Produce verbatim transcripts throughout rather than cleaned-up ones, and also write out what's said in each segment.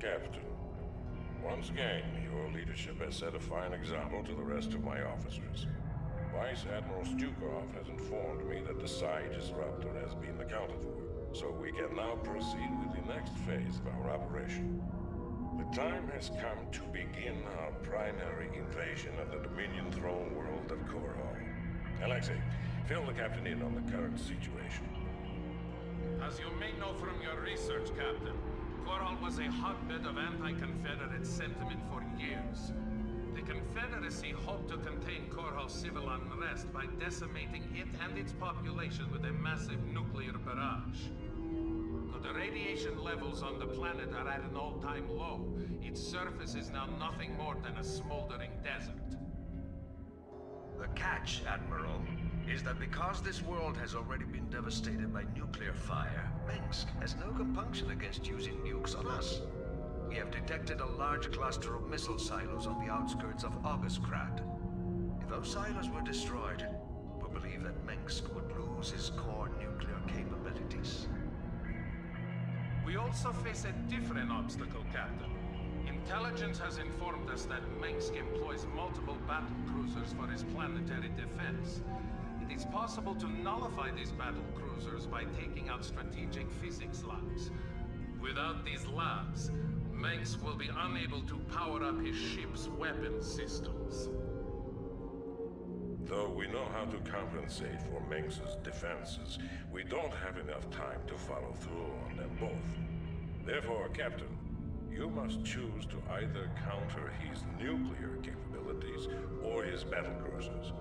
Captain, once again, your leadership has set a fine example to the rest of my officers. Vice Admiral Stukov has informed me that the Psi Disruptor has been accounted for, so we can now proceed with the next phase of our operation. The time has come to begin our primary invasion of the Dominion Throne World of Korhal. Alexei, fill the captain in on the current situation. As you may know from your research, Captain, Korhal was a hotbed of anti-Confederate sentiment for years. The Confederacy hoped to contain Korhal's civil unrest by decimating it and its population with a massive nuclear barrage. Though the radiation levels on the planet are at an all-time low, its surface is now nothing more than a smoldering desert. The catch, Admiral, is that because this world has already been devastated by nuclear fire, Mengsk has no compunction against using nukes on us. We have detected a large cluster of missile silos on the outskirts of Augustgrad. If those silos were destroyed, we believe that Mengsk would lose his core nuclear capabilities. We also face a different obstacle, Captain. Intelligence has informed us that Mengsk employs multiple battlecruisers for his planetary defense. It is possible to nullify these battlecruisers by taking out strategic physics labs. Without these labs, Mengsk will be unable to power up his ship's weapon systems. Though we know how to compensate for Mengsk's defenses, we don't have enough time to follow through on them both. Therefore, Captain, you must choose to either counter his nuclear capabilities or his battlecruisers.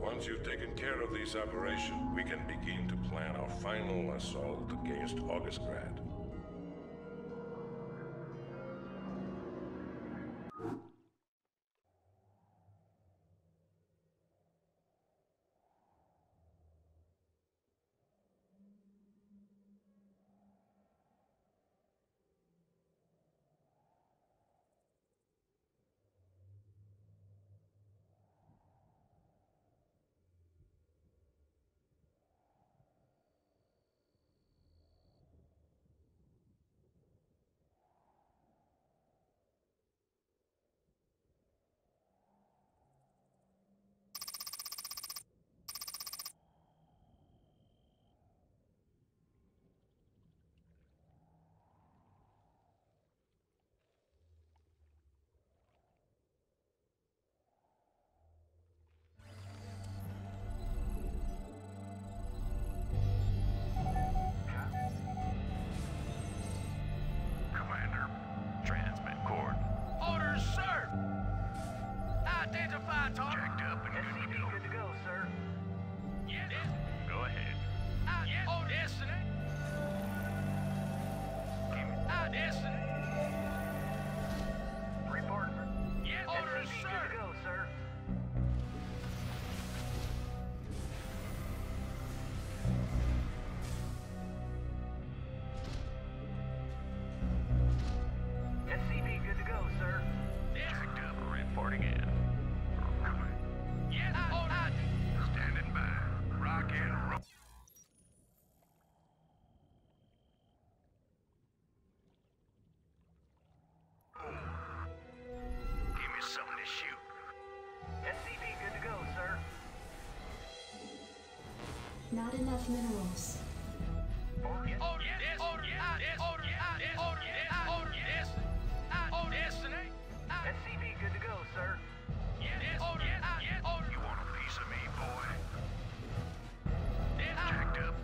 Once you've taken care of this operation, we can begin to plan our final assault against Augustgrad. Not enough minerals. S C B, good to go, sir. You want a piece of me, boy? Jacked up.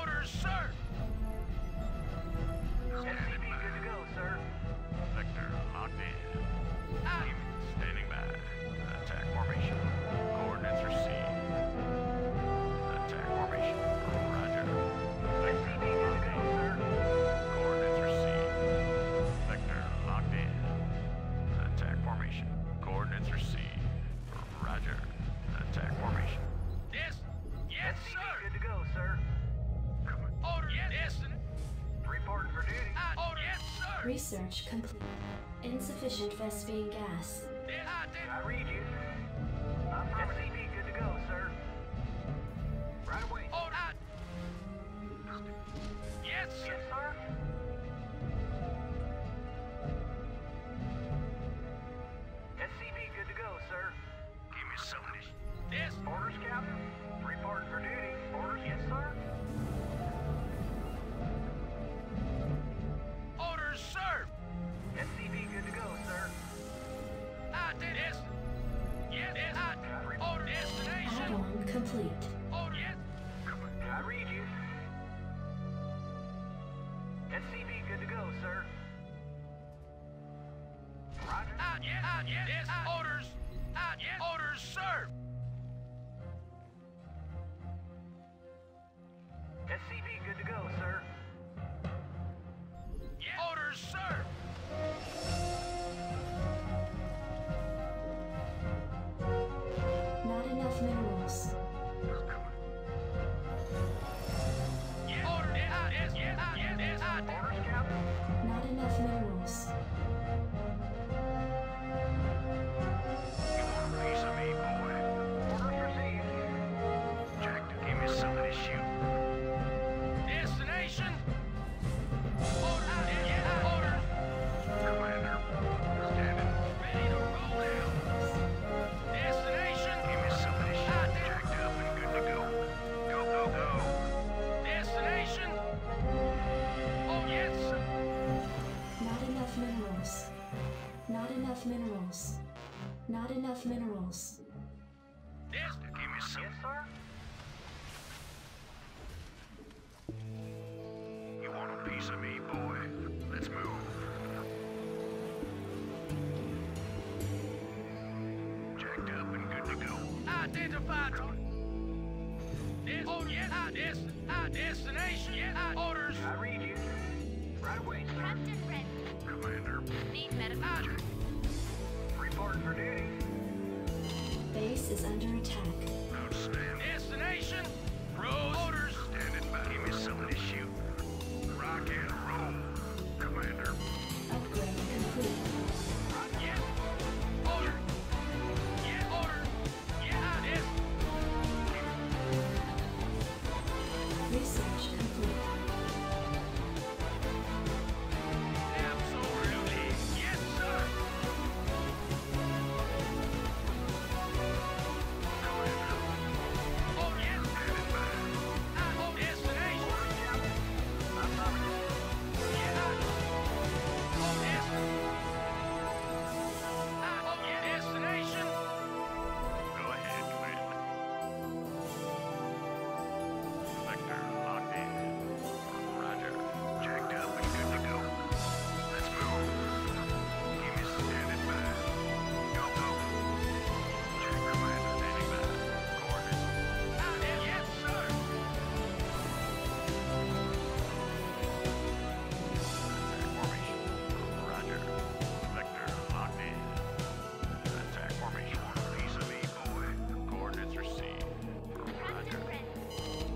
Orders, sir. S C B, good to go, sir. Vector locked in. Standing by. Attack formation. Coordinates received. Research complete. Insufficient Vespene gas. I read you. I'm S C B, good to go, sir. Right away. Oh, yes, yes, sir. complete. Yes. I read you. S C V good to go, sir. Roger. Uh, yes, uh, yes, yes, uh, orders. Uh, yes, orders, sir. S C V good to go, sir. Yes. Orders, sir. Not enough minerals. Not enough minerals. Minerals. Not enough minerals. Yes, give me some. Yes, sir. You want a piece of me, boy? Let's move. Jacked up and good to go. Identified. Des oh, yes, I des I destination. Yes, I orders. I read you. Right away, sir. Captain Red. Commander. Need medical. I for duty. Base is under attack. Outstanding. Destination. Roll orders. Standing by. Give me some of this shoot. Rock and roll, Commander. Upgrade complete. Rock yes. Order. Yeah, order. Yeah, I did. Research complete.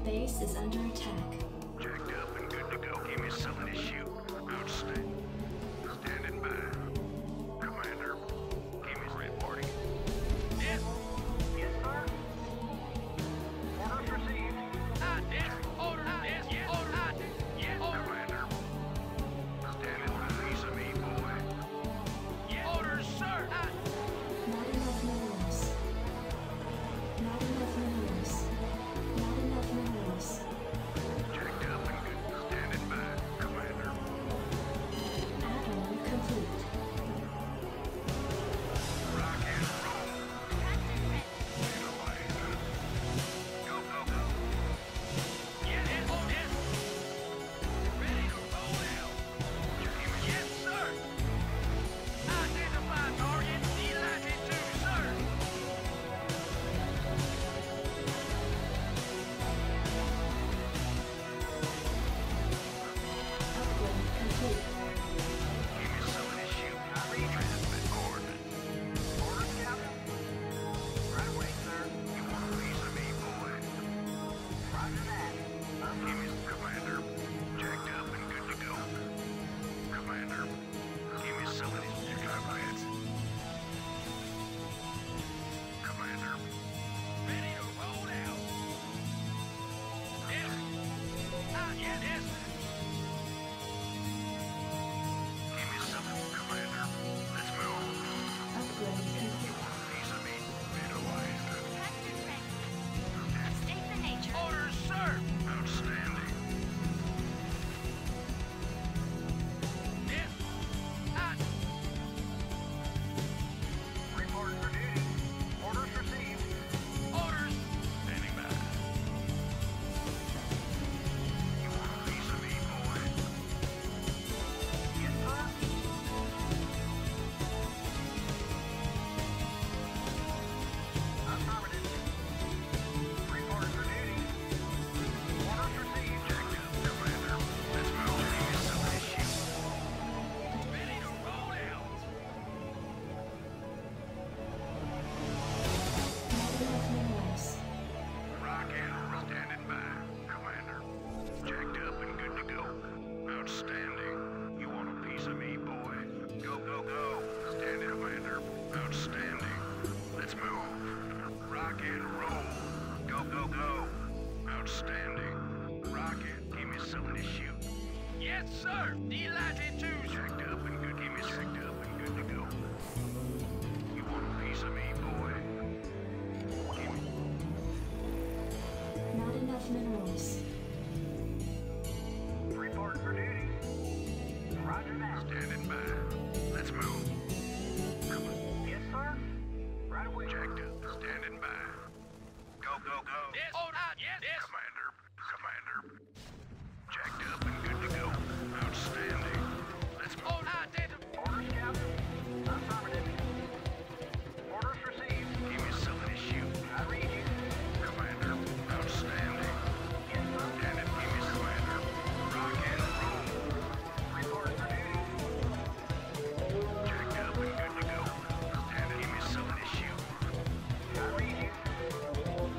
Base is under attack. Jacked up and good to go. Give me some of this shoot. Outstanding. Standing by. Commander, give me some reporting. Yes. Yes, sir. Orders received. I did. Order. I did. Yes. Order. I did. Yes. Order. Commander, standing by. Piece of me, boy. Yes. Orders, sir. I Not enough minerals. Not enough minerals. Not enough minerals. Minerals. sir. Delighted to, sir. Jacked up and good. Give me jacked up and good to go. You want a piece of me, boy? Give me. Not enough minerals. Report for duty. Roger that. Standing by. Let's move. Come on. Yes, sir. Right away. Jacked up. Standing by. Go, go, go. Yes, oh, uh, yes, yes. Commander. Commander. Jacked up and good to go. Outstanding. Let's move. Oh, I did. Orders, Captain. Affirmative. Orders received. Give me something to shoot. I read you. Commander. Outstanding. Yes, sir. Standing. Give me, Commander. Rock and roll. Report for duty. Jacked up and good to go. Standing. Give me something to shoot. I read you. Jacked up and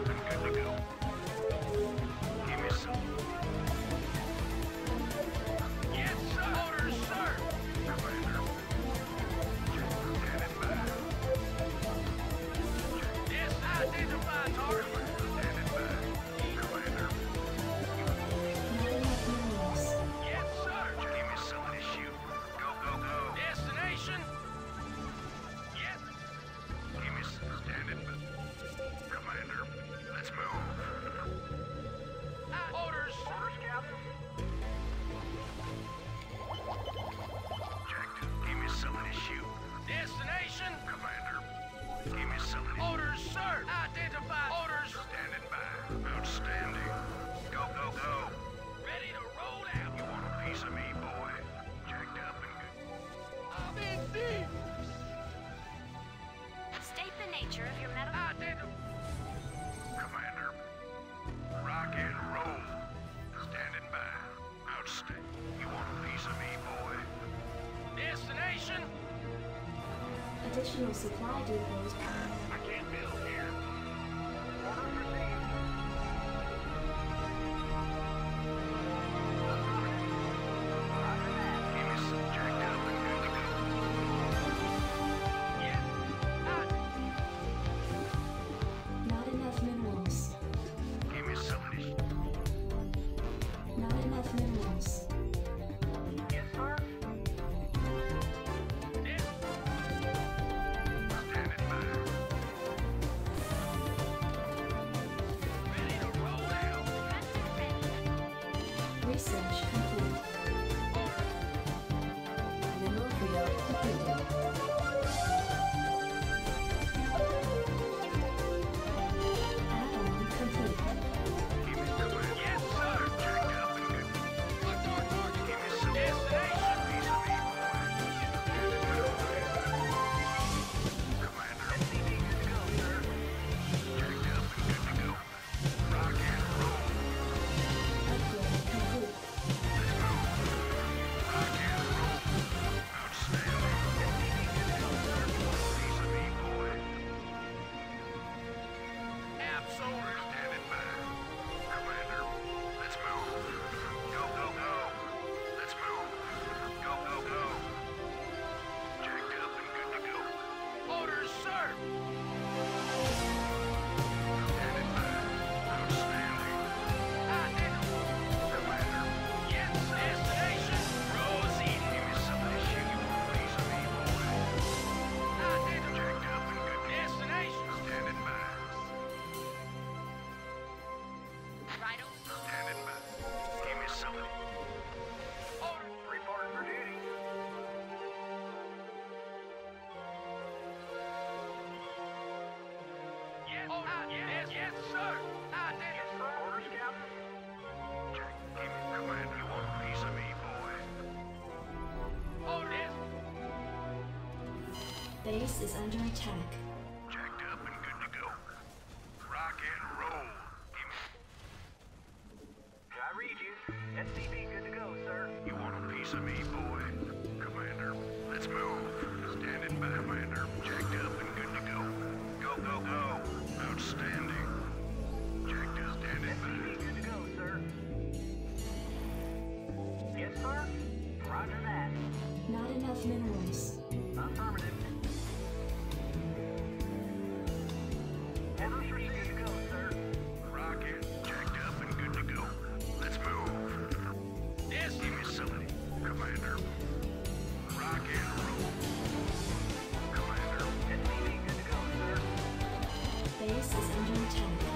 good to go. Give me some. Yes, sir. Orders, sir. Commander. Standing by. Yes, identify target. Standing by. Commander. Yes, sir. Give me some of this shoot. Go, go, go. Destination. Yes. Give me some. Standing by. Commander, let's move. Uh, orders, orders, Captain. Jacked, give me some of this shoe. Destination, Commander. Give me some of this. Orders, sir. Identify. Orders. Standing by. Outstanding. Go, go, go. Ready to roll out. You want a piece of me, boy? Jacked up and good. I'm in deep. State the nature of your metal. Identify. Commander, rock and roll. Standing by. Outstanding. You want a piece of me, boy? Destination. Additional supply depots. I can't build here. Order received. Roger that. Give me some jacked up and good to go. Base is under attack. Jacked up and good to go. Rock and roll. I read you. S C B good to go, sir. You want a piece of me, boy? Commander, let's move. Standing by, Commander. Jacked up and good to go. Go, go, go. Outstanding. Jacked up, standing by. S C B good to go, sir. Yes, sir. Roger that. Not enough minerals. Affirmative. Orders received. Good to go, sir. Rocket. Jacked up and good to go. Let's move. base is under attack.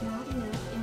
Not enough.